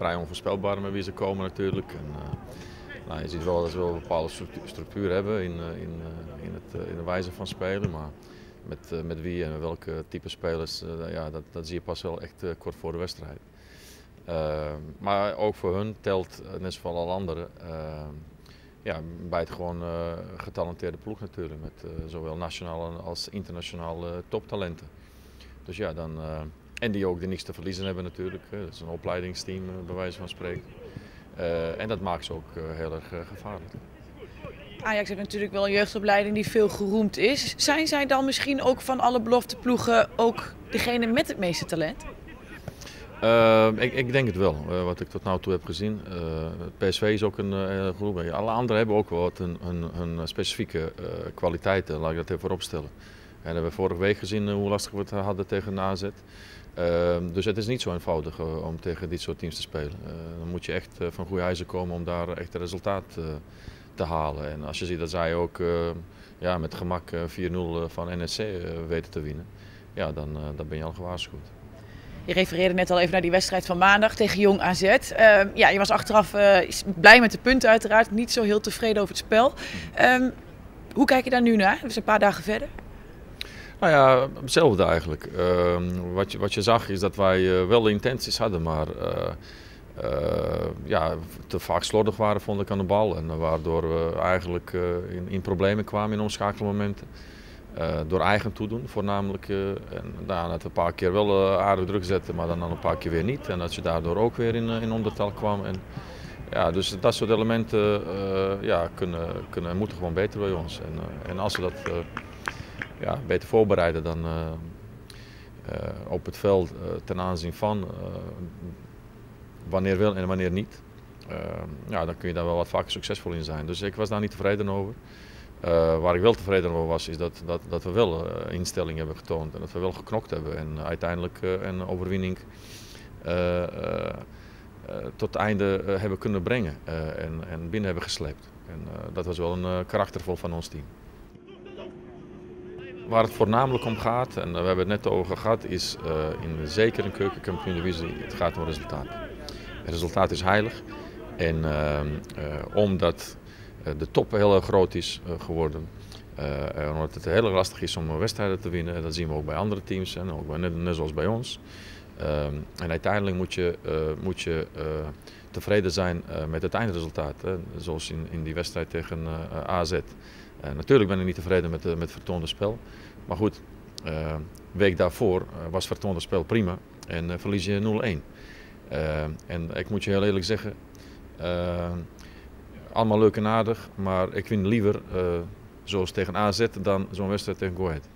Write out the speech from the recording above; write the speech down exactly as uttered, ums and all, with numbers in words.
vrij onvoorspelbaar met wie ze komen natuurlijk. En, uh, nou, je ziet wel dat ze wel een bepaalde structuur hebben in, in, in, het, in de wijze van spelen. Maar met, uh, met wie en welke type spelers, uh, ja, dat, dat zie je pas wel echt uh, kort voor de wedstrijd. Uh, maar ook voor hun telt, net zoals alle anderen, uh, ja, bij het gewoon uh, getalenteerde ploeg natuurlijk. Met uh, zowel nationale als internationale toptalenten. Dus ja, dan, uh, en die ook die niks te verliezen hebben natuurlijk. Uh, dat is een opleidingsteam uh, bij wijze van spreken. Uh, en dat maakt ze ook uh, heel erg uh, gevaarlijk. Ajax heeft natuurlijk wel een jeugdopleiding die veel geroemd is. Zijn zij dan misschien ook van alle belofteploegen ook degene met het meeste talent? Uh, ik, ik denk het wel, uh, wat ik tot nu toe heb gezien. Uh, P S V is ook een uh, groep. Alle anderen hebben ook wel wat hun, hun, hun specifieke uh, kwaliteiten, laat ik dat even vooropstellen. En dat hebben we vorige week gezien uh, hoe lastig we het hadden tegen A Z. Uh, dus het is niet zo eenvoudig uh, om tegen dit soort teams te spelen. Uh, dan moet je echt uh, van goede ijzer komen om daar echt een resultaat uh, te halen. En als je ziet dat zij ook uh, ja, met gemak uh, vier nul van N S C uh, weten te winnen, ja, dan, uh, dan ben je al gewaarschuwd. Je refereerde net al even naar die wedstrijd van maandag tegen Jong A Z. Uh, ja, je was achteraf uh, blij met de punten uiteraard, niet zo heel tevreden over het spel. Um, hoe kijk je daar nu naar? We zijn een paar dagen verder. Nou ja, hetzelfde eigenlijk. Uh, wat, je, wat je zag is dat wij uh, wel de intenties hadden, maar uh, uh, ja, te vaak slordig waren, vond ik, aan de bal. En waardoor we eigenlijk uh, in, in problemen kwamen in omschakelmomenten. Uh, door eigen toedoen voornamelijk. Uh, en nou, dat we een paar keer wel uh, aardig druk zetten, maar dan een paar keer weer niet. En dat je daardoor ook weer in, in ondertal kwam. En, ja, dus dat soort elementen uh, ja, kunnen, kunnen, moeten gewoon beter bij ons. En, uh, en als we dat uh, ja, beter voorbereiden dan uh, uh, op het veld uh, ten aanzien van uh, wanneer wel en wanneer niet, uh, ja, dan kun je daar wel wat vaker succesvol in zijn. Dus ik was daar niet tevreden over. Uh, waar ik wel tevreden over was, is dat, dat, dat we wel uh, instelling hebben getoond en dat we wel geknokt hebben. En uh, uiteindelijk uh, een overwinning uh, uh, uh, tot het einde uh, hebben kunnen brengen uh, en, en binnen hebben gesleept. En uh, dat was wel een uh, karaktervol van ons team. Waar het voornamelijk om gaat, en we hebben het net over gehad, is uh, in zeker een Keuken Kampioen Divisie, het gaat om resultaat. Het resultaat is heilig en uh, uh, omdat de top heel erg groot is geworden. Uh, omdat het heel erg lastig is om wedstrijden te winnen. Dat zien we ook bij andere teams en ook bij, net zoals bij ons. Uh, en uiteindelijk moet je, uh, moet je uh, tevreden zijn uh, met het eindresultaat. Hè? Zoals in, in die wedstrijd tegen uh, A Z. Uh, natuurlijk ben ik niet tevreden met, uh, met vertoonde spel. Maar goed, de uh, week daarvoor was vertoonde spel prima. En uh, verlies je nul één. Uh, en ik moet je heel eerlijk zeggen. Uh, Allemaal leuk en aardig, maar ik win liever uh, zoals tegen A Z dan zo'n wedstrijd tegen Gohead.